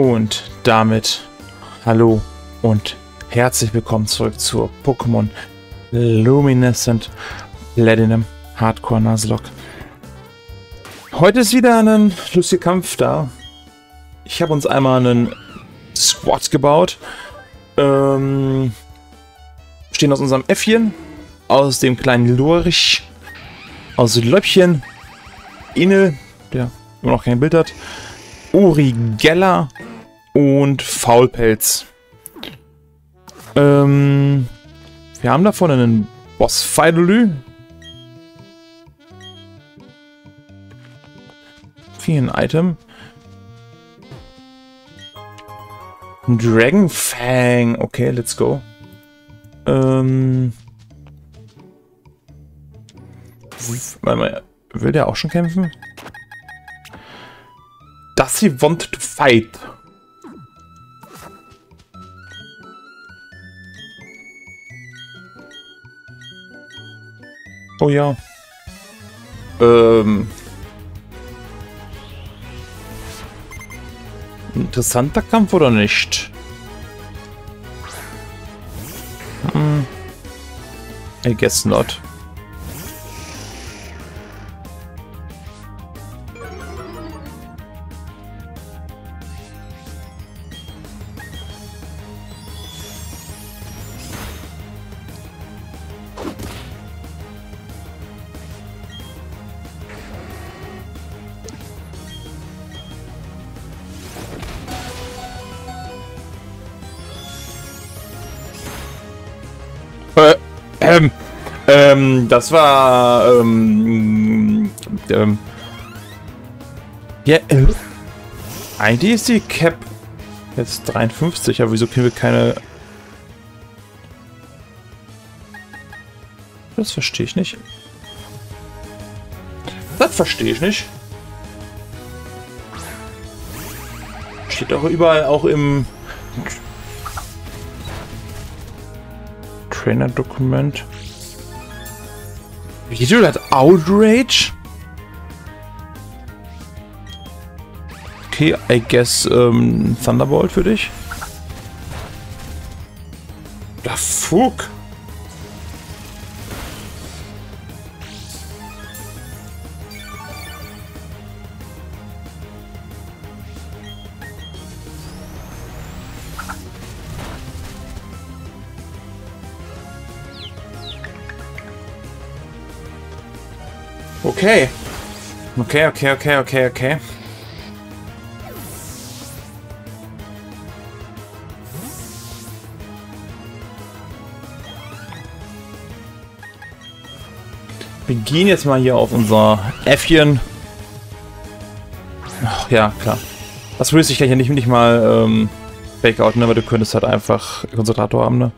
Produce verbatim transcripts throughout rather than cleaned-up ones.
Und damit hallo und herzlich willkommen zurück zur Pokémon Luminescent Platinum Hardcore Nuzlocke. Heute ist wieder ein lustiger Kampf da. Ich habe uns einmal einen Squad gebaut. Ähm, stehen aus unserem Äffchen, aus dem kleinen Lurch, aus Löppchen, Inel, der immer noch kein Bild hat, Uri Geller und Faulpelz. Ähm, wir haben davon einen Boss Feidolü. Vielen Item. Dragonfang. Okay, let's go. Ähm. Will der auch schon kämpfen? Does he want to fight? Oh ja. Ähm. Interessanter Kampf oder nicht? Hm. I guess not. Ähm, ähm, das war, ähm, ähm, ja, äh, eigentlich ist die Cap jetzt dreiundfünfzig, aber wieso kriegen wir keine... Das verstehe ich nicht. Das verstehe ich nicht. Steht auch überall, auch im... Trainer-Dokument. Video hat Outrage? Okay, I guess ähm, Thunderbolt für dich. Da fuck. Okay. Okay, okay, okay, okay, okay. Wir gehen jetzt mal hier auf unser Äffchen. Ach ja, klar. Das würde ich ja hier nicht, nicht mal ähm, Fakeout, ne? Weil du könntest halt einfach Konzentrator haben, ne?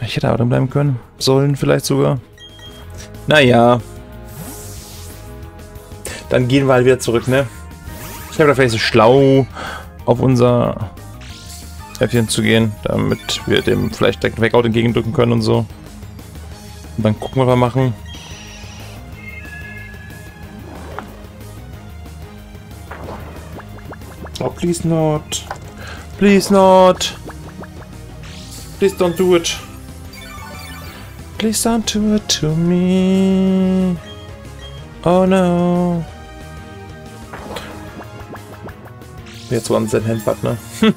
Ich hätte aber drin bleiben können. Sollen vielleicht sogar. Naja. Dann gehen wir halt wieder zurück, ne? Ich habe da vielleicht so schlau auf unser Äffchen zu gehen, damit wir dem vielleicht direkt Weg-Out entgegendrücken können und so. Und dann gucken wir, was wir machen. Oh, please not. Please not. Please don't do it. Please don't do it to me. Oh no. Jetzt waren sein Handbutt, ne? Hm.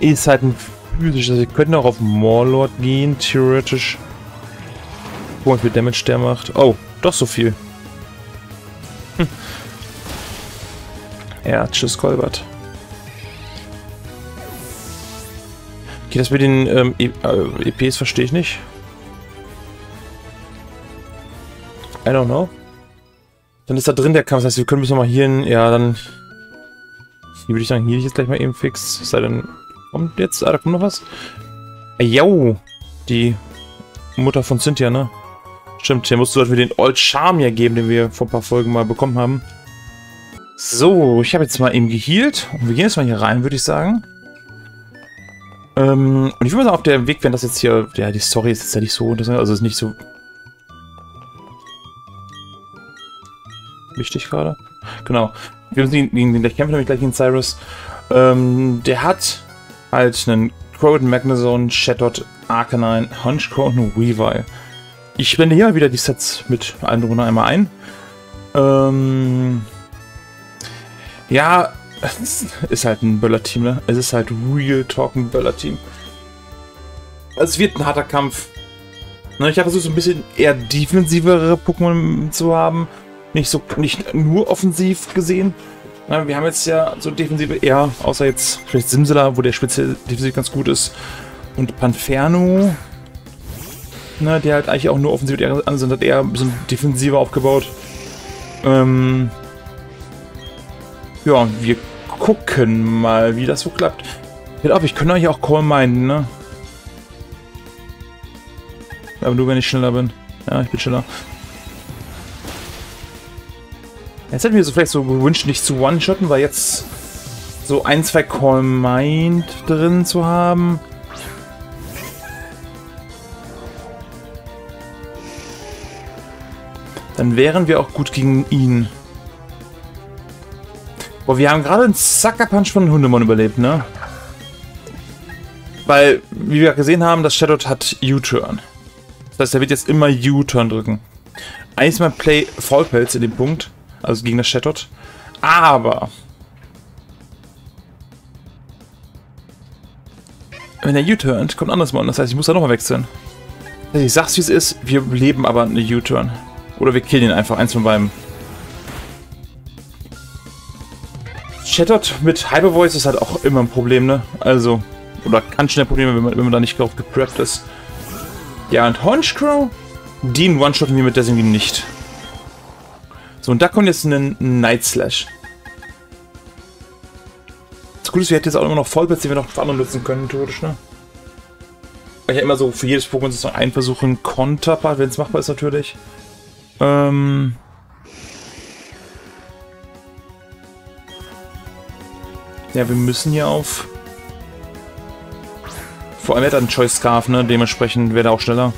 Ist halt ein physisches. Wir könnten auch auf Morlord gehen, theoretisch. Guck mal, wie viel Damage der macht. Oh, doch so viel. Hm. Ja, tschüss, Kolbert. Okay, das mit den ähm, e äh, E Ps verstehe ich nicht. I don't know. Dann ist da drin der Kampf, das heißt, wir können müssen noch mal hier hin. Ja, dann... Hier würde ich sagen, hier ich jetzt gleich mal eben fix. Es sei denn... Kommt jetzt... Ah, da kommt noch was. Jau! Die Mutter von Cynthia, ne? Stimmt, hier musst du halt wieder den Old Charm ja geben, den wir vor ein paar Folgen mal bekommen haben. So, ich habe jetzt mal eben gehealt. Und wir gehen jetzt mal hier rein, würde ich sagen. Ähm, und ich würde mal sagen, auf der Weg, wenn das jetzt hier... Ja, die Story ist jetzt ja nicht so interessant, also ist nicht so... wichtig gerade. Genau. Wir müssen gegen den gleich kämpfen, nämlich gleich gegen Cyrus. Ähm, der hat halt einen Crobat, Magnezone, Chatot, Arcanine, Honchkrow und einen Weavile. Ich blende hier mal wieder die Sets mit einem drunter einmal ein. Ähm, ja, es ist halt ein Böller-Team, ne? Es ist halt real talking Böller-Team. Es wird ein harter Kampf. Ich habe versucht, so ein bisschen eher defensivere Pokémon zu haben. Nicht so, nicht nur offensiv gesehen. Wir haben jetzt ja so defensive eher, außer jetzt vielleicht Simsala, wo der speziell defensiv ganz gut ist. Und Panferno, ne, der halt eigentlich auch nur offensiv sind, hat eher so defensiver aufgebaut. Ähm ja, wir gucken mal, wie das so klappt. Hört auf, ich könnte euch auch Call meinen, ne? Aber nur, wenn ich schneller bin. Ja, ich bin schneller. Jetzt hätten wir so vielleicht so gewünscht, nicht zu one-shotten, weil jetzt so ein, zwei Call-Mind drin zu haben. Dann wären wir auch gut gegen ihn. Boah, wir haben gerade einen Sucker-Punch von Hundemon überlebt, ne? Weil, wie wir gesehen haben, das Chatot hat U-Turn. Das heißt, er wird jetzt immer U-Turn drücken. Eigentlich mal Play Vollblitz in dem Punkt. Also gegen das Chatot. Aber wenn er U-Turn kommt anders mal. Das heißt, ich muss da nochmal wechseln. Ich sag's wie es ist, wir leben aber eine U-Turn. Oder wir killen ihn einfach, eins von beiden. Chatot mit Hyper Voice ist halt auch immer ein Problem, ne? Also, oder kann schnell Probleme, wenn man, wenn man da nicht drauf gepreppt ist. Ja, und Honchkrow, den one-shotten wir mit Destiny nicht. So, und da kommt jetzt ein Night Slash. Das Gute ist, wir hätten jetzt auch immer noch Vollblitz, den wir noch für andere nutzen können, theoretisch, ne? Weil ich ja immer so für jedes Pokémon sozusagen einen Versuch einen Konterpart, wenn es machbar ist, natürlich. Ähm. Ja, wir müssen hier auf. Vor allem er hat einen Choice Scarf, ne? Dementsprechend wäre er auch schneller.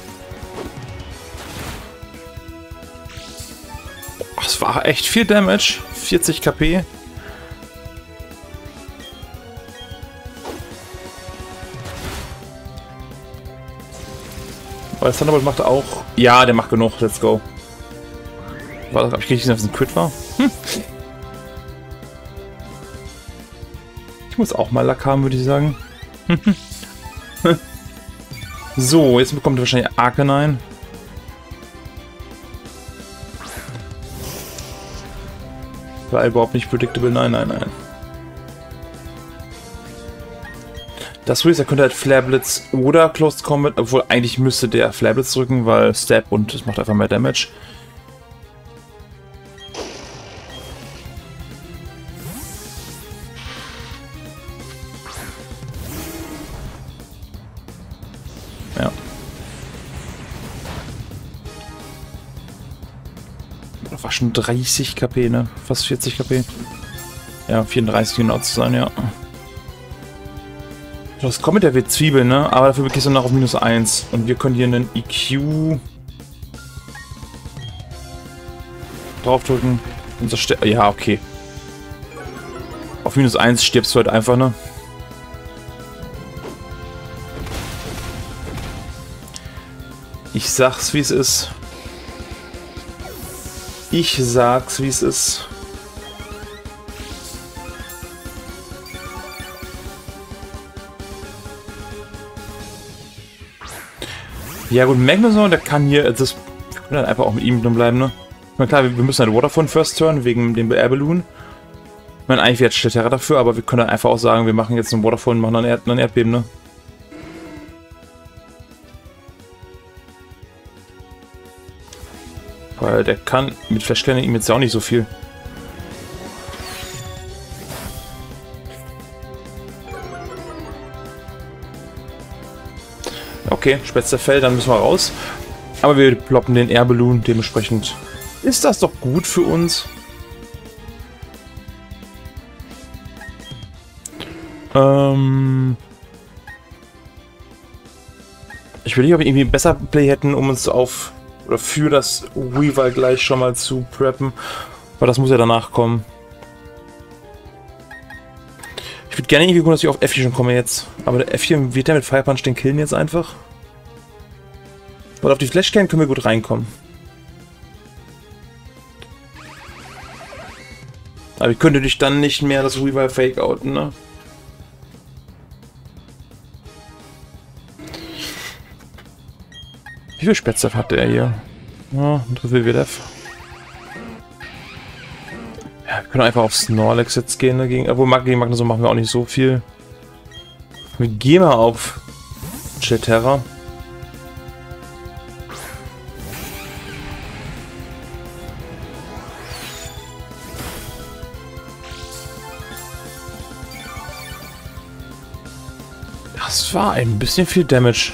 Das war echt viel Damage. vierzig KP. Aber das Thunderbolt macht auch. Ja, der macht genug. Let's go. War das, ob ich richtig auf den Crit war? Hm. Ich muss auch mal Lack haben, würde ich sagen. So, jetzt bekommt er wahrscheinlich Arcanine. War überhaupt nicht predictable. Nein, nein, nein. Das Release, er könnte halt Flare Blitz oder Closed Combat, obwohl eigentlich müsste der Flare Blitz drücken, weil Stab und es macht einfach mehr Damage. dreißig KP, ne? Fast vierzig KP. Ja, vierunddreißig genau zu sein, ja. Das kommt mit der W-Zwiebel, ne? Aber dafür gehst du noch auf minus eins. Und wir können hier einen E Q draufdrücken. Ja, okay. Auf minus eins stirbst du halt einfach, ne? Ich sag's, wie es ist. Ich sag's, wie es ist. Ja gut, Magnezone, der kann hier, das kann halt einfach auch mit ihm drin bleiben, ne? Ich meine, klar, wir, wir müssen halt Waterfall first turn, wegen dem Air Balloon. Ich meine, eigentlich wäre jetzt Tentacher dafür, aber wir können halt einfach auch sagen, wir machen jetzt einen Waterfall und machen dann Erd, einen Erdbeben, ne? Weil der kann mit Flashkerne ihm jetzt auch nicht so viel. Okay, spätster Fell, dann müssen wir raus. Aber wir ploppen den Air Balloon, dementsprechend ist das doch gut für uns. Ähm ich will nicht, ob wir irgendwie besser Play hätten, um uns auf oder für das Weavile gleich schon mal zu preppen, weil das muss ja danach kommen. gerne irgendwie gucken, dass ich auf F vier schon komme jetzt. Aber der F vier wird ja mit Fire Punch den killen jetzt einfach. Weil auf die Flashcan können wir gut reinkommen. Aber ich könnte dich dann nicht mehr das Weavile Fake-Outen, ne? Wie viel Spätzef hat der hier? Ja, ein Drittel W D F. Ja, wir können einfach auf Snorlax jetzt gehen dagegen. Obwohl, gegen Magnezone machen wir auch nicht so viel. Wir gehen mal auf Chatot. Das war ein bisschen viel Damage.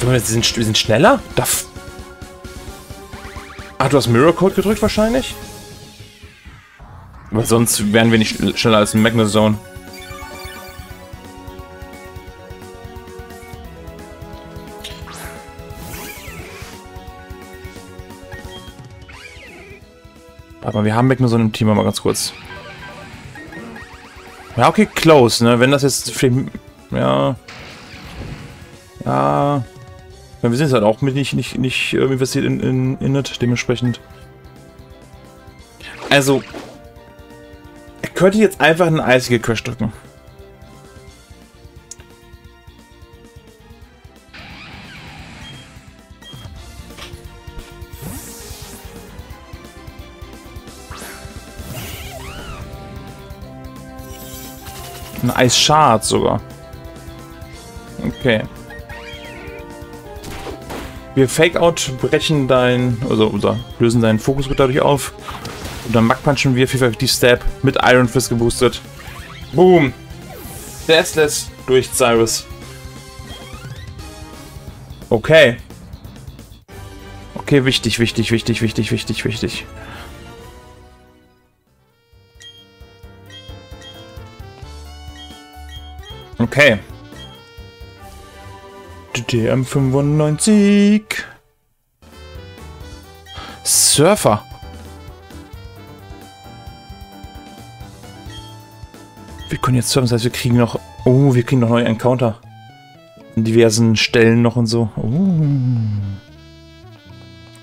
Wir sind, wir sind schneller? Darf... Ach, du hast Mirror Code gedrückt wahrscheinlich? Weil sonst wären wir nicht schneller als ein Magnezone. Aber wir haben Magnezone im Team, aber mal ganz kurz. Ja, okay, close, ne? Wenn das jetzt... Ja... Ja... Wir sind jetzt halt auch mit nicht, nicht, nicht investiert in, in, in it, dementsprechend. Also, er könnte jetzt einfach einen eisigen Crash drücken. Ein Eisschad sogar. Okay. Wir Fake-Out brechen dein, also unser, lösen deinen Fokusgrid dadurch auf. Und dann Mag-Punchen wir fünfhundertfünfzig Stab mit Iron Fist geboostet. Boom! Deathless durch Cyrus. Okay. Okay, wichtig, wichtig, wichtig, wichtig, wichtig, wichtig. Okay. D M fünfundneunzig. Surfer. Wir können jetzt surfen, das heißt, wir kriegen noch... Oh, wir kriegen noch neue Encounter. An diversen Stellen noch und so. Oh.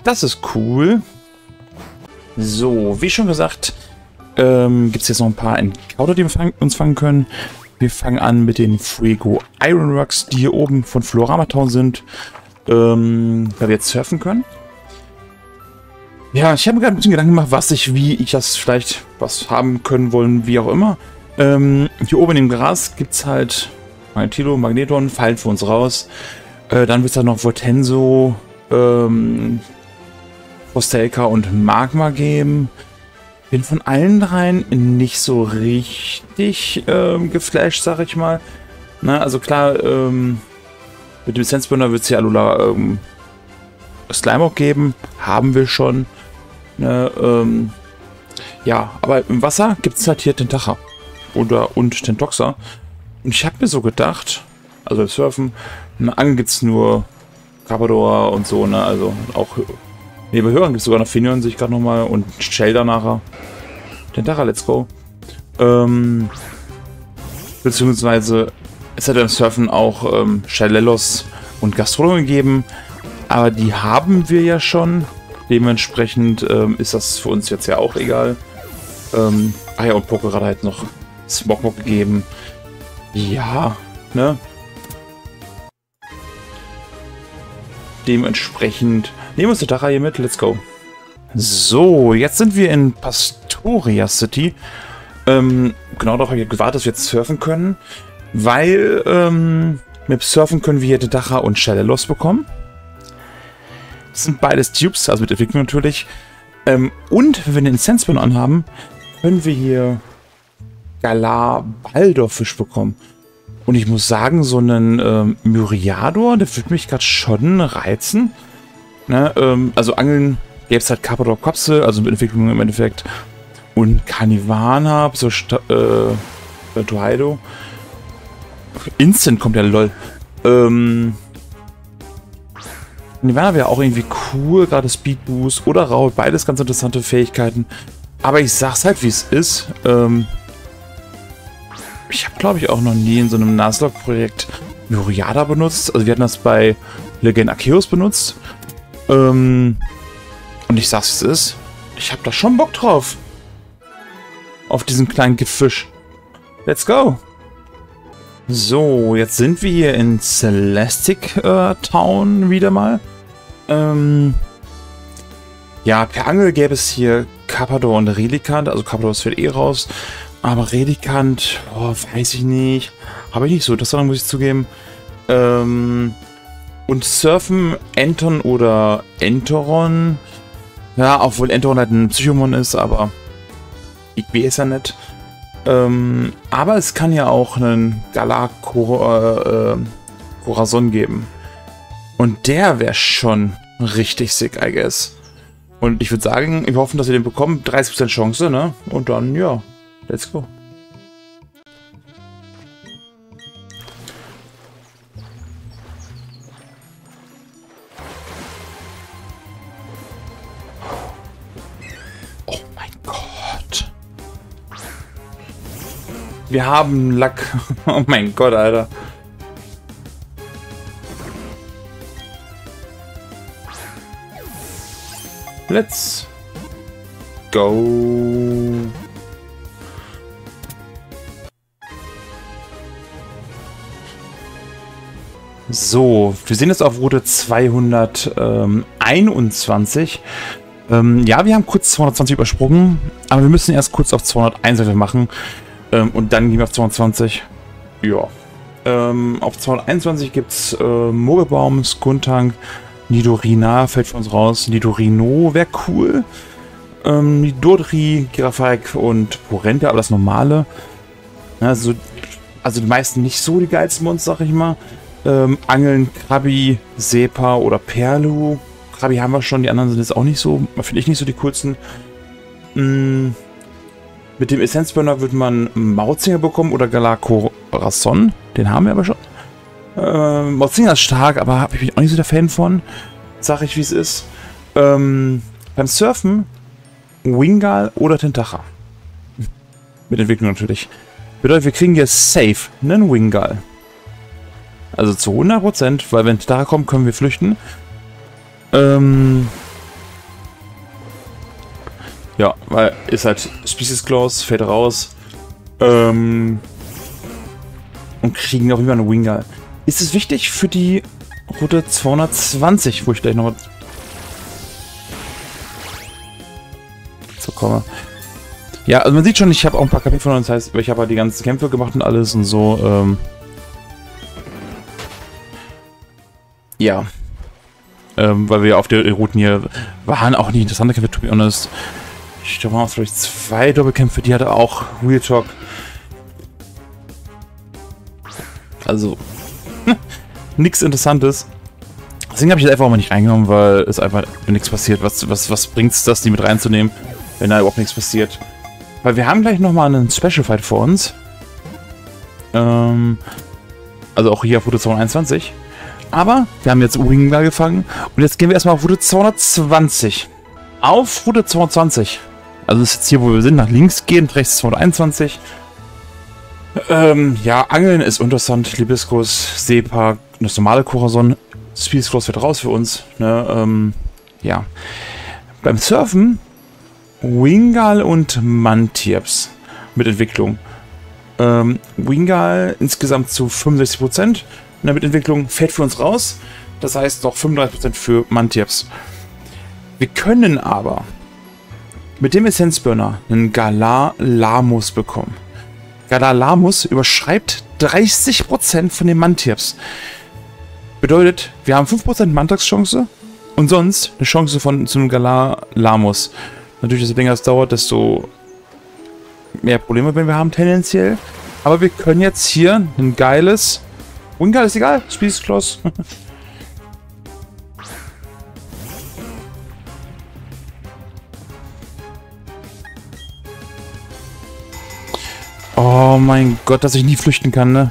Das ist cool. So, wie schon gesagt, ähm, gibt es jetzt noch ein paar Encounter, die wir fang, uns fangen können. Wir fangen an mit den Fuego Iron Rocks, die hier oben von Floramaton sind, ähm, da wir jetzt surfen können. Ja, ich habe mir gerade ein bisschen Gedanken gemacht, was ich, wie ich das vielleicht was haben können wollen, wie auch immer. Ähm, hier oben im Gras gibt es halt Magnetilo, Magneton, fallen für uns raus. Äh, dann wird es halt noch Voltenso, ähm, Postelka und Magma geben. Bin von allen dreien nicht so richtig ähm, geflasht, sag ich mal. Na, also klar, ähm, mit dem Sensburner wird es hier Alola ähm, Slimeock geben. Haben wir schon. Ne, ähm, ja, aber im Wasser gibt es halt hier Tentacher. Oder und Tentoxer. Und ich habe mir so gedacht, also im Surfen, im Angeln gibt es nur Carpador und so, ne, also auch. Ne, bei Hörern gibt es sogar noch Finion, sehe ich gerade nochmal. Und Shelda nachher. Tentacher, let's go. Ähm, beziehungsweise es hat beim Surfen auch ähm, Shellos und Gastrodon gegeben. Aber die haben wir ja schon. Dementsprechend ähm, ist das für uns jetzt ja auch egal. Ähm, ach ja, und Poké hat halt noch Smogmog gegeben. Ja, ne? Dementsprechend... Nehmen wir uns den Dachar hier mit, let's go. So, jetzt sind wir in Pastoria City. Ähm, genau darauf habe ich gewartet, dass wir jetzt surfen können. Weil, ähm, mit Surfen können wir hier den Dachar und Shellos bekommen. Das sind beides Tubes, also mit Entwicklung natürlich. Ähm, und wenn wir den Sandspin anhaben, können wir hier Galar-Baldorfisch bekommen. Und ich muss sagen, so einen ähm, Myriador, der würde mich gerade schon reizen. Ne, ähm, also Angeln gäbe es halt Carpador Kopse, also mit Entwicklung im Endeffekt. Und Carnivana, so äh, Tohaido. Instant kommt ja lol. Ähm, Carnivana wäre auch irgendwie cool, gerade Speed Boost oder Raul, beides ganz interessante Fähigkeiten. Aber ich sag's halt, wie es ist. Ähm, ich habe, glaube ich, auch noch nie in so einem Nuzlocke-Projekt Myriador benutzt. Also wir hatten das bei Legend Arceus benutzt. Ähm, und ich sag's, wie es ist. Ich habe da schon Bock drauf. Auf diesen kleinen Giftfisch. Let's go. So, jetzt sind wir hier in Celestic äh, Town wieder mal. Ähm, ja, per Angel gäbe es hier Carpador und Relicanth. Also Carpador fällt eh raus. Aber Relicanth, oh, weiß ich nicht. Habe ich nicht so, das daran muss ich zugeben. Ähm, und Surfen, Enton oder Entoron. Ja, obwohl Entoron halt ein Psychomon ist, aber ich weiß ja nicht. Ähm, aber es kann ja auch einen Galacor-Corazon äh, geben. Und der wäre schon richtig sick, I guess. Und ich würde sagen, wir hoffen, dass wir den bekommen. dreißig Prozent Chance, ne? Und dann, ja, let's go. Wir haben Lack. Oh mein Gott, Alter. Let's go. So, wir sind jetzt auf Route zweihunderteinundzwanzig. Ähm, ja, wir haben kurz zweihundertzwanzig übersprungen, aber wir müssen erst kurz auf zweihunderteins machen. Und dann gehen wir auf zweihundertzwanzig. Ja. Ähm, auf zweihunderteinundzwanzig gibt es äh, Mogelbaum, Skuntank, Nidorina, fällt für uns raus. Nidorino wäre cool. Ähm, Nidori, Girafalk und Porenta, aber das normale. Ja, so, also die meisten nicht so die geilsten Monster, sag ich mal. Ähm, Angeln, Krabi, Sepa oder Perlu. Krabi haben wir schon, die anderen sind jetzt auch nicht so, finde ich nicht so die coolsten. Mm. Mit dem Essenzburner wird man Mauzinger bekommen oder Galacorazon. Den haben wir aber schon. Ähm, Mauzinger ist stark, aber habe ich mich auch nicht so der Fan von. Sag ich, wie es ist. Ähm, beim Surfen Wingal oder Tentacher. Mit Entwicklung natürlich. Bedeutet, wir kriegen hier safe einen Wingal. Also zu hundert Prozent, weil wenn Tentacher kommt, können wir flüchten. Ähm... Ja, weil ist halt Species Clause, fällt raus. Ähm, und kriegen auch immer eine Wingal. Ist es wichtig für die Route zweihundertzwanzig, wo ich gleich nochmal so komme? Ja, also man sieht schon, ich habe auch ein paar K P von uns, das heißt, ich habe halt die ganzen Kämpfe gemacht und alles und so. Ähm, ja. Ähm, weil wir auf der Routen hier waren, auch nicht interessante Kämpfe, to be honest. Ich glaube, wir haben vielleicht zwei Doppelkämpfe, die hatte auch Real Talk. Also, nichts Interessantes. Deswegen habe ich das einfach auch mal nicht reingenommen, weil es einfach nichts passiert. Was, was, was bringt es das, die mit reinzunehmen, wenn da überhaupt nichts passiert? Weil wir haben gleich nochmal einen Special Fight vor uns. Ähm, also auch hier auf Route zweihunderteinundzwanzig. Aber wir haben jetzt Wingal gefangen und jetzt gehen wir erstmal auf Route zweihundertzwanzig. Auf Route zweihundertzwanzig. Also das ist jetzt hier, wo wir sind, nach links gehen, rechts zweihunderteinundzwanzig. Ähm, ja, Angeln ist interessant, Libiskus, Sepa, das normale Corazon, Speed Cross wird raus für uns. Ne? Ähm, ja. Beim Surfen, Wingal und Mantieps mit Entwicklung. Ähm, Wingal insgesamt zu fünfundsechzig Prozent. Und dann mit Entwicklung fällt für uns raus. Das heißt noch fünfunddreißig Prozent für Mantieps. Wir können aber mit dem Essenzburner einen Galalamus bekommen. Galalamus überschreibt dreißig Prozent von den Mantieps. Bedeutet, wir haben fünf Prozent Mantagschance und sonst eine Chance von zu einem Galalamus. Natürlich, desto länger es dauert, desto mehr Probleme werden wir haben tendenziell. Aber wir können jetzt hier ein geiles... Ungeil ist egal, Species Clause. Oh mein Gott, dass ich nie flüchten kann, ne?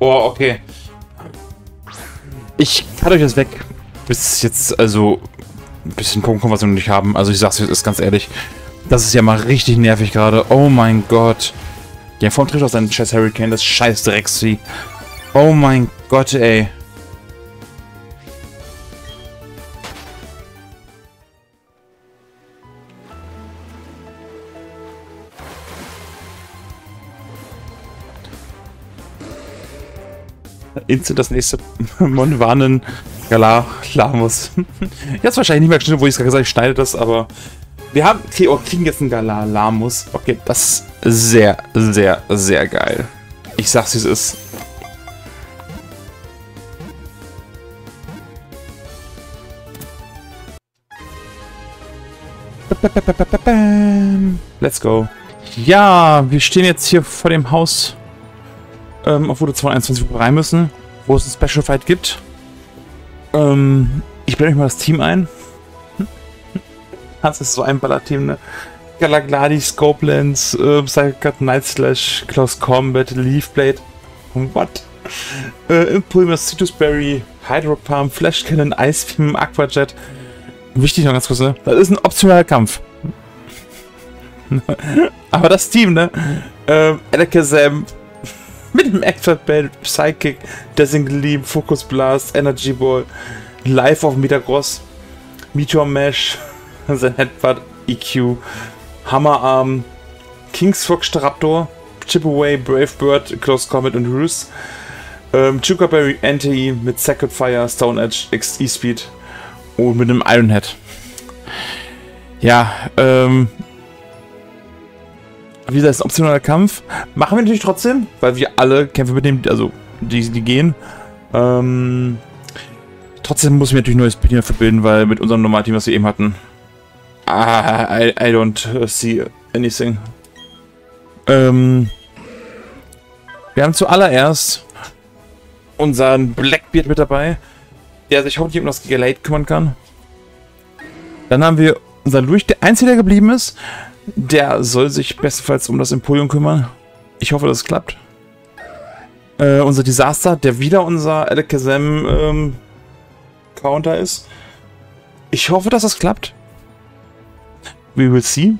Boah, okay. Ich kann euch das weg. Bis jetzt, also, ein bisschen Pokémon, was wir noch nicht haben. Also ich sag's jetzt ganz ehrlich. Das ist ja mal richtig nervig gerade. Oh mein Gott. Ja, vorm trifft auch seinen scheiß Hurricane, das scheiß Drecksvieh. Oh mein Gott, ey. Instant das nächste Monvanen Galalamus. Jetzt wahrscheinlich nicht mehr geschnitten, wo ich es gerade gesagt habe, ich schneide das, aber wir haben, okay, oh, kriegen jetzt einen Galalamus. Okay, das ist sehr, sehr, sehr geil. Ich sag's, wie es ist. Let's go. Ja, wir stehen jetzt hier vor dem Haus, ähm, auf Route zwei einundzwanzig, wo wir rein müssen, wo es einen Special Fight gibt. Ähm, ich blende euch mal das Team ein. Das ist so ein Baller-Team, ne? Galagladi, Scopelands, äh, Psychocut, Night Slash, Closed Combat, Leafblade, what? Äh, Impulmus, Citrusberry, Hydropalm, Flash Cannon, Ice Beam, Aquajet. Wichtig noch ganz kurz, ne? Das ist ein optionaler Kampf. Aber das Team, ne? Ähm, Alakazam, mit dem Actfat-Bell, Psychic, Dazzling Gleam, Focus Blast, Energy Ball, Life of Metagross, Meteor Mesh, sein Headbutt, E Q, Hammerarm, Kingsfox Raptor, Chip Away, Brave Bird, Close Combat und Ruse, ähm, Chukaberry, Entei mit Sacred Fire, Stone Edge, X E Speed und mit einem Iron Head. Ja, ähm. wie gesagt, ist ein optionaler Kampf. Machen wir natürlich trotzdem, weil wir alle Kämpfe mitnehmen, also die, die gehen. Ähm. Trotzdem muss ich mir natürlich neues Team dafür bilden, weil mit unserem normalen Team, was wir eben hatten, ah, I, I don't see anything. Ähm, wir haben zuallererst unseren Blackbeard mit dabei, der sich hoffentlich um das Gallade kümmern kann. Dann haben wir unseren Luigi, der einzige, der geblieben ist. Der soll sich bestenfalls um das Emporium kümmern. Ich hoffe, das klappt. Äh, unser Desaster, der wieder unser Alakazam ähm, Counter ist. Ich hoffe, dass das klappt. We will see.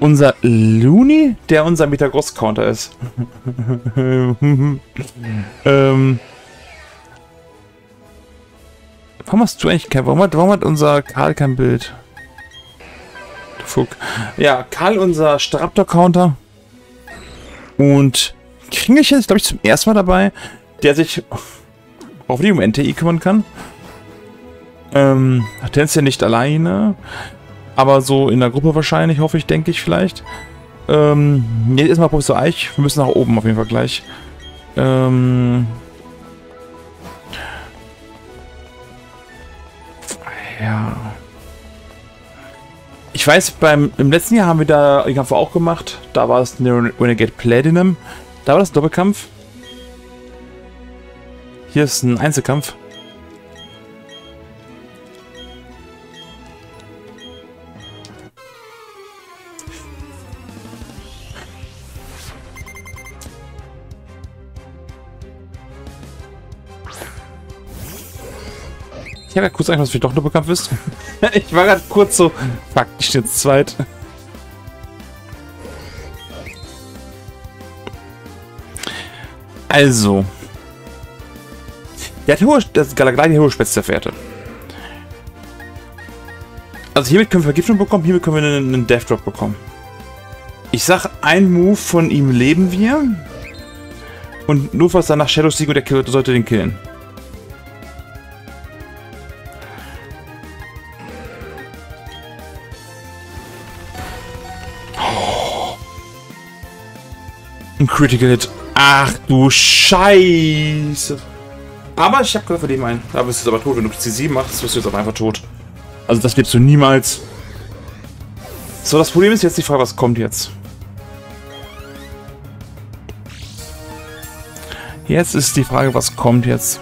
Unser Looney, der unser Metagross-Counter ist. ähm. Warum hast du eigentlich kein... Warum hat, warum hat unser Karl kein Bild? Fuck. Ja, Karl, unser Staraptor-Counter. Und Kringelchen ist, glaube ich, zum ersten Mal dabei, der sich hoffentlich um N T I kümmern kann. Ähm, der ist ja nicht alleine. Aber so in der Gruppe wahrscheinlich, hoffe ich, denke ich vielleicht. Ähm, jetzt erstmal Professor Eich. Wir müssen nach oben auf jeden Fall gleich. Ähm. Ja. Ich weiß, beim, im letzten Jahr haben wir da den Kampf auch gemacht. Da war es Renegade Platinum. Da war das Doppelkampf. Hier ist ein Einzelkampf. Ich habe ja kurz Angst, dass wir doch nur Doppelkampf ist. Ich war gerade kurz so, fuck, ich stehe jetzt zweit. Also. Der hat hohe, das Galagladi hohe Spitze der Fährte. Also hiermit können wir Vergiftung bekommen, hiermit können wir einen, einen Death Drop bekommen. Ich sag, ein Move von ihm leben wir. Und nur falls danach Shadow Sieg und der Kill sollte den killen. Critical Hit. Ach du Scheiße. Aber ich habe gerade von dem einen. Da bist du jetzt aber tot. Wenn du C sieben machst, bist du jetzt aber einfach tot. Also das lebst du niemals. So, das Problem ist jetzt die Frage, was kommt jetzt? Jetzt ist die Frage, was kommt jetzt?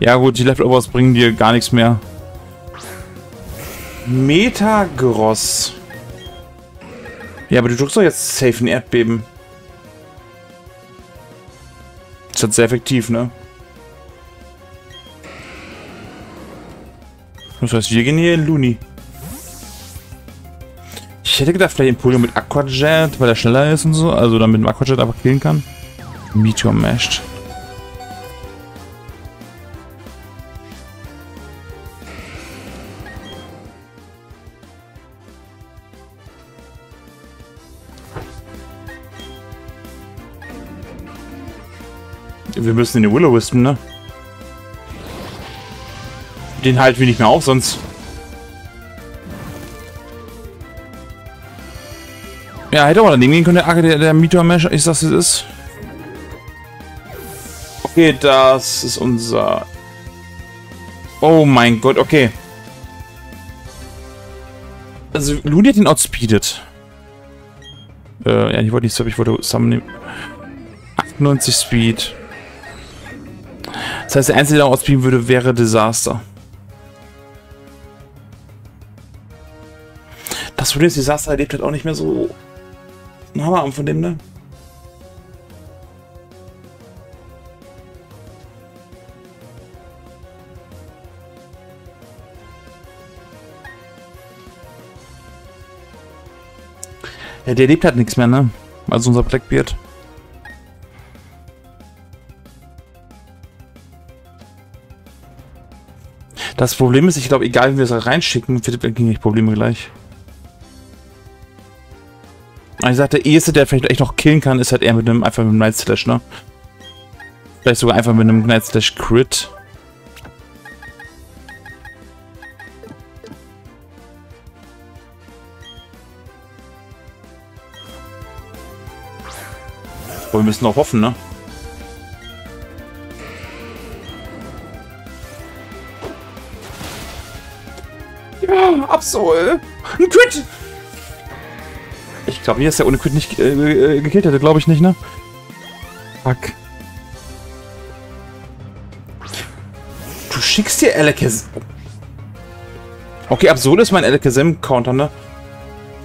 Ja gut, die Leftovers bringen dir gar nichts mehr. Metagross. Ja, aber du drückst doch jetzt safe ein Erdbeben. Ist jetzt sehr effektiv, ne? Das heißt, wir gehen hier in Luni. Ich hätte gedacht, vielleicht Empoleon mit Aquajet, weil er schneller ist und so. Also dann mit dem Aquajet einfach killen kann. Meteor Mashed. Wir müssen in den Will-O-Wisp, ne? Den halten wir nicht mehr auf, sonst... Ja, hätte aber daneben gehen können, der, der, der Meteor-Mesh. Ich sag's, es ist. Okay, das ist unser... Oh mein Gott, okay. Also, Luni hat den outspeedet. Äh, ja, ich wollte nicht Surf, ich wollte Summon nehmen. achtundneunzig Speed. Das heißt, der einzige, der noch ausspielen würde, wäre Desaster. Das Problem ist, Desaster erlebt halt auch nicht mehr so einen Hammerarm von dem, ne? Ja, der lebt halt nichts mehr, ne? Also unser Blackbeard. Das Problem ist, ich glaube, egal wie wir es da reinschicken, wird nicht Probleme gleich. Ich sagte, der erste, der vielleicht echt noch killen kann, ist halt eher mit einem, einfach mit einem Night Slash, ne? Vielleicht sogar einfach mit einem Night Slash Crit. Aber wir müssen auch hoffen, ne? Absol! Ein Crit! Ich glaube, hier ist der ohne Crit nicht äh, gekillt hätte, glaube ich nicht, ne? Fuck. Du schickst dir Alakazam. Okay, Absol ist mein Alakazam-Counter, ne?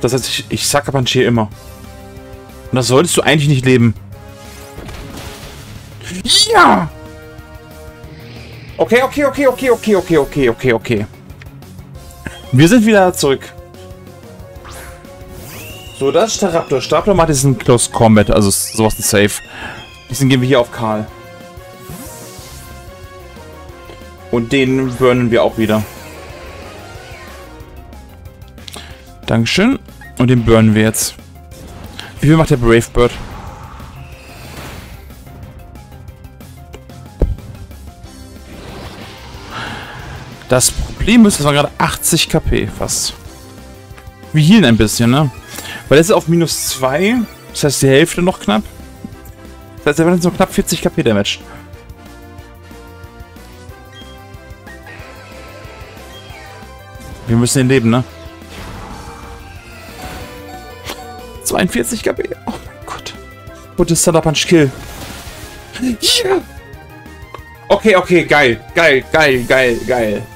Das heißt, ich, ich Sucker-punchiere immer. Und das solltest du eigentlich nicht leben. Ja! Okay, okay, okay, okay, okay, okay, okay, okay, okay. Wir sind wieder zurück. So, das ist der Raptor. Raptor macht jetzt ein Closed Combat, also sowas ein Safe. Deswegen gehen wir hier auf Karl. Und den burnen wir auch wieder. Dankeschön. Und den burnen wir jetzt. Wie viel macht der Brave Bird? Das Problem ist, das war gerade achtzig K P fast. Wir healen ein bisschen, ne? Weil das ist auf minus zwei, das heißt die Hälfte noch knapp. Das heißt, er wird jetzt noch knapp vierzig K P Damage. Wir müssen ihn leben, ne? zweiundvierzig K P, oh mein Gott. Gutes Thunder Punch Kill. Yeah. Okay, okay, geil, geil, geil, geil, geil.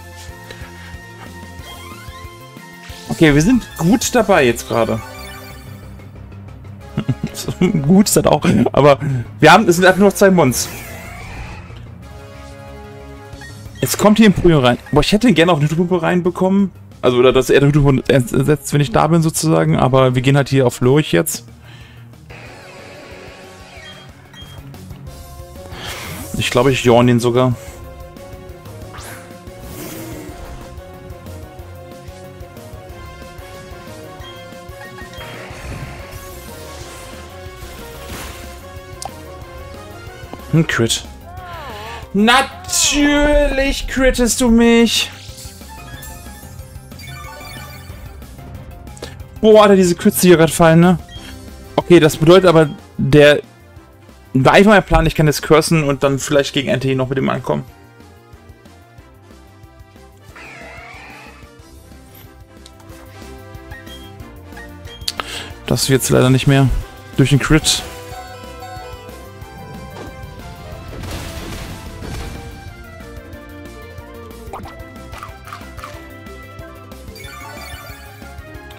Okay, wir sind gut dabei jetzt gerade. Gut ist das auch, aber wir haben, es sind einfach nur noch zwei Mons. Jetzt kommt hier ein Empoleon rein. Boah, ich hätte gerne auch eine Hyperpumpe reinbekommen. Also, oder dass er den Hyperpumpe ersetzt, wenn ich da bin, sozusagen. Aber wir gehen halt hier auf Lurch jetzt. Ich glaube, ich jorn ihn sogar. Ein Crit. Natürlich crittest du mich. Boah, Alter, diese Crits, die hier gerade fallen, ne? Okay, das bedeutet aber, der... War einfach mein Plan, ich kann jetzt cursen und dann vielleicht gegen N T noch mit dem ankommen. Das wird's leider nicht mehr. Durch den Crit.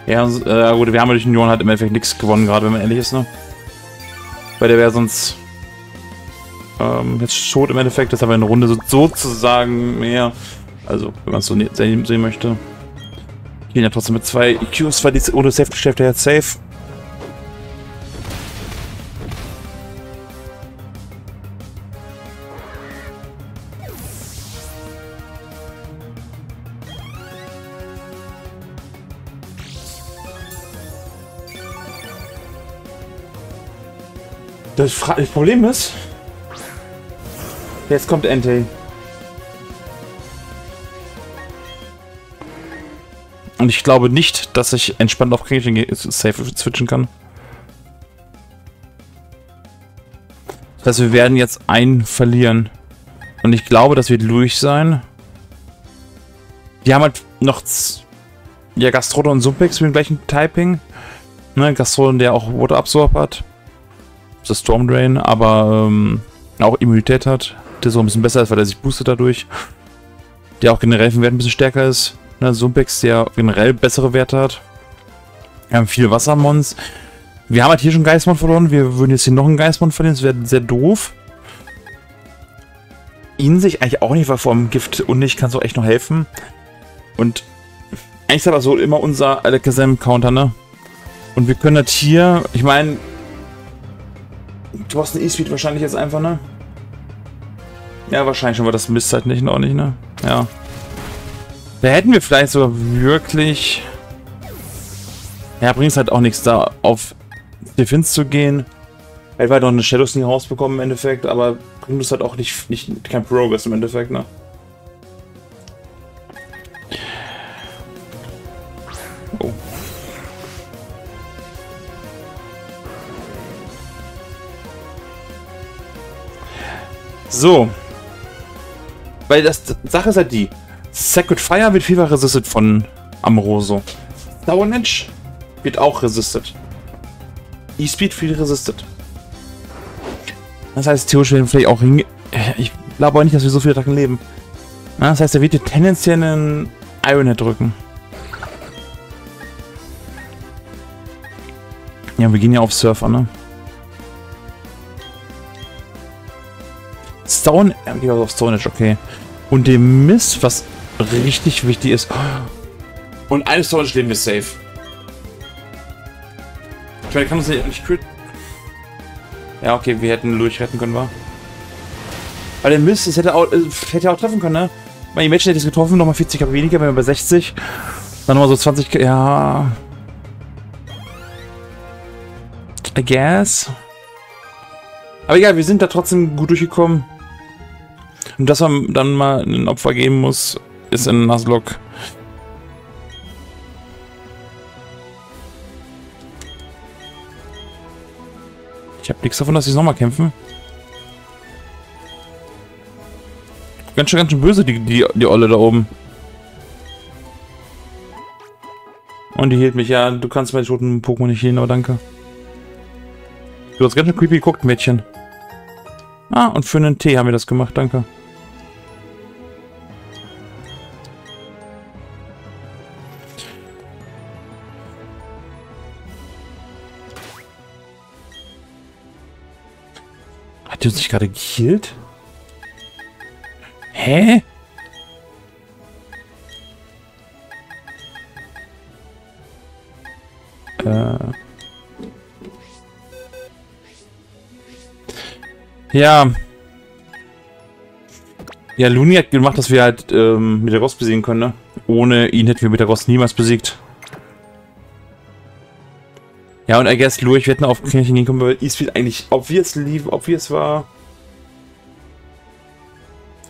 Ja, äh, gut, wir haben durch den Union halt im Endeffekt nichts gewonnen, gerade wenn man ehrlich ist, ne? Weil der wäre sonst Ähm, jetzt Chatot im Endeffekt, jetzt haben wir eine Runde so, sozusagen mehr. Also, wenn man es so sehen möchte. Gehen ja trotzdem mit zwei I Qs, weil die ohne Safe geschäfte jetzt safe. Das Problem ist, jetzt kommt Entei. Und ich glaube nicht, dass ich entspannt auf Kreatin safe switchen kann. Das heißt, wir werden jetzt einen verlieren. Und ich glaube, das wird Luich sein. Die haben halt noch ja, Gastrodon und Sumpix mit dem gleichen Typing. Ne, Gastrodon, der auch Water Absorb hat. Das Storm Drain, aber ähm, auch Immunität hat, der so ein bisschen besser ist, weil er sich boostet dadurch. Der auch generell vom Wert ein bisschen stärker ist. Ne, Sumpix, der generell bessere Werte hat. Wir haben viele Wassermons. Wir haben halt hier schon Geistmon verloren. Wir würden jetzt hier noch einen Geistmon verlieren. Das wäre sehr doof. Ihn sich eigentlich auch nicht, weil vor allem Gift und nicht kannst du echt noch helfen. Und eigentlich ist aber so immer unser Alakazam-Counter, ne? Und wir können das hier, ich meine. Du hast einen E-Speed wahrscheinlich jetzt einfach, ne? Ja, wahrscheinlich schon, weil das misst halt nicht, noch nicht, ne? Ja. Da hätten wir vielleicht sogar wirklich... Ja, bringt es halt auch nichts, da auf Defense zu gehen. Hätten wir halt noch eine Shellos nie rausbekommen im Endeffekt, aber bringt es halt auch nicht, nicht kein Progress im Endeffekt, ne? Oh. So. Weil das Sache ist halt die. Sacred Fire wird vielfach resistet von Amoroso. Stownage wird auch resistet. E-Speed viel resistet. Das heißt, theoretisch werden wir vielleicht auch hin. Ich glaube auch nicht, dass wir so viele Attacken leben. Das heißt, er wird hier tendenziell einen Ironhead drücken. Ja, wir gehen ja auf Surfer, ne? Stone, äh, auf Stone, okay. Und dem Mist, was richtig wichtig ist. Und eine Stone leben wir safe. Ich meine, kann uns nicht kühl. Ja, okay, wir hätten Lurch retten können, war. Aber der Mist, das hätte auch, hätte auch treffen können, ne? Weil die Menschen hätte es getroffen, nochmal vierzig K P weniger, wenn wir bei sechzig. Dann nochmal so zwanzig K P, ja. I guess. Aber egal, wir sind da trotzdem gut durchgekommen. Und dass man dann mal ein Opfer geben muss, ist in Nuzlocke. Ich habe nichts davon, dass sie nochmal kämpfen. Ganz schön, ganz schön böse, die, die, die Olle da oben. Und die hielt mich, ja, du kannst meine toten Pokémon nicht healen, aber danke. Du hast ganz schön creepy geguckt, Mädchen. Ah, und für einen Tee haben wir das gemacht, danke. Hat die uns nicht gerade gekillt? Hä? Äh... Ja. Ja, Luni hat gemacht, dass wir halt ähm, Myriador besiegen können, ne? Ohne ihn hätten wir Myriador niemals besiegt. Ja, und I guess, Luich, wir hätten auf Knirchen gehen können, weil E-Speed eigentlich obvious lief, obvious war.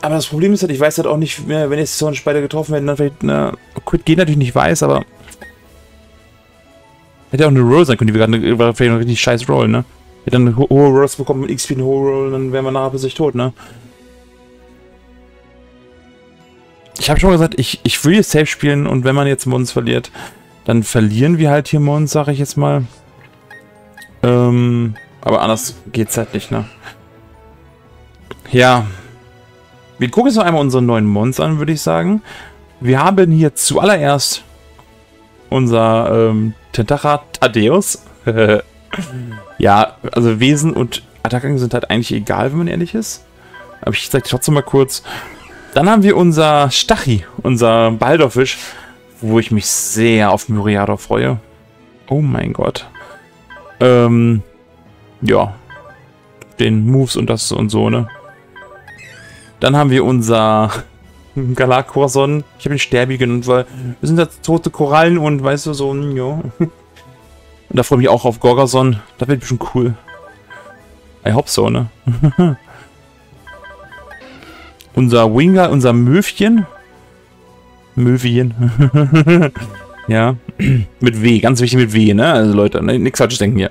Aber das Problem ist halt, ich weiß halt auch nicht mehr, wenn jetzt so ein Spider getroffen werden, dann vielleicht, ne, Quit geht natürlich nicht, weiß, aber... Hätte auch eine Roll sein können, die wir gerade, war vielleicht eine richtig scheiß Roll, ne? Dann eine hohe Rolls bekommen mit X P, eine hohe Roll, dann wären wir nachher bis ich tot, ne? Ich habe schon mal gesagt, ich, ich will jetzt safe spielen und wenn man jetzt Mons verliert, dann verlieren wir halt hier Mons, sage ich jetzt mal. Ähm, aber anders geht's halt nicht, ne? Ja. Wir gucken uns noch einmal unsere neuen Mons an, würde ich sagen. Wir haben hier zuallererst unser ähm, Tentacher Tadeus. Ja, also Wesen und Attacken sind halt eigentlich egal, wenn man ehrlich ist. Aber ich zeige trotzdem mal kurz. Dann haben wir unser Stachi, unser Baldorfisch, wo ich mich sehr auf Myriador freue. Oh mein Gott. Ähm, ja. Den Moves und das und so, ne? Dann haben wir unser Galar-Corazon. Ich habe ihn Sterbi genannt, weil wir sind jetzt tote Korallen und weißt du, so, ja. Und da freue ich mich auch auf Gorgazon. Das wird bestimmt cool. I hope so, ne? Unser Winger, unser Möwchen. Möwchen. Ja. Mit W, ganz wichtig mit W, ne? Also Leute, nichts falsches denken hier.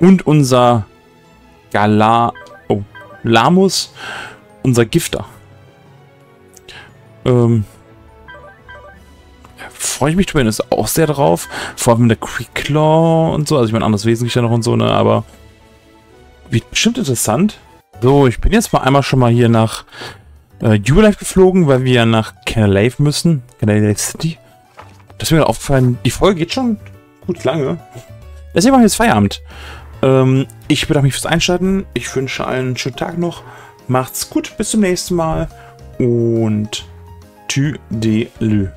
Und unser Galar... Oh. Lamus. Unser Gifter. Ähm... Freue ich mich zumindest auch sehr drauf. Vor allem mit der Quick Claw und so. Also ich meine, anderes Wesen gibt es ja noch und so, ne? Aber wird bestimmt interessant. So, ich bin jetzt mal einmal schon mal hier nach äh, Jubilife geflogen, weil wir nach Canalave müssen. Canalave City. Das ist mir aufgefallen. Die Folge geht schon gut lange. Deswegen machen wir jetzt Feierabend. Ähm, ich bedanke mich fürs Einschalten. Ich wünsche allen einen schönen Tag noch. Macht's gut. Bis zum nächsten Mal. Und tü de lü.